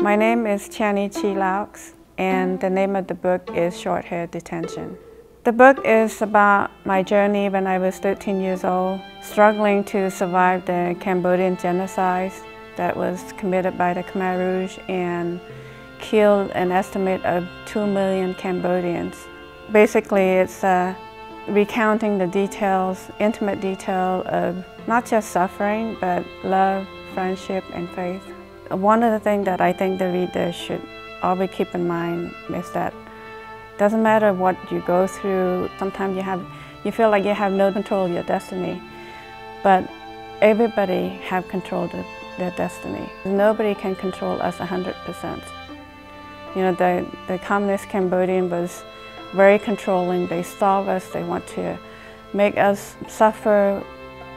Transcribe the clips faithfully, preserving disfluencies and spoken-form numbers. My name is Channy Chhi Laux, and the name of the book is Short Hair Detention. The book is about my journey when I was thirteen years old, struggling to survive the Cambodian genocide that was committed by the Khmer Rouge and killed an estimate of two million Cambodians. Basically, it's uh, recounting the details, intimate detail of not just suffering, but love, friendship, and faith. One of the things that I think the reader should always keep in mind is that it doesn't matter what you go through. Sometimes you have, you feel like you have no control of your destiny, but everybody have control of their destiny. Nobody can control us one hundred percent. You know, the, the communist Cambodian was very controlling. They starve us, they want to make us suffer.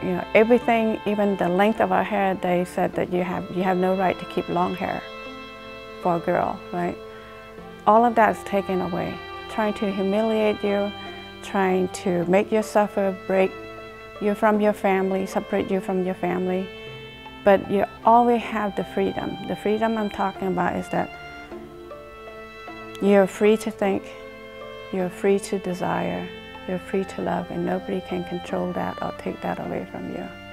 You know, everything, even the length of our hair, they said that you have, you have no right to keep long hair for a girl, right? All of that is taken away, trying to humiliate you, trying to make you suffer, break you from your family, separate you from your family. But you always have the freedom. The freedom I'm talking about is that you're free to think, you're free to desire, you're free to love, and nobody can control that or take that away from you.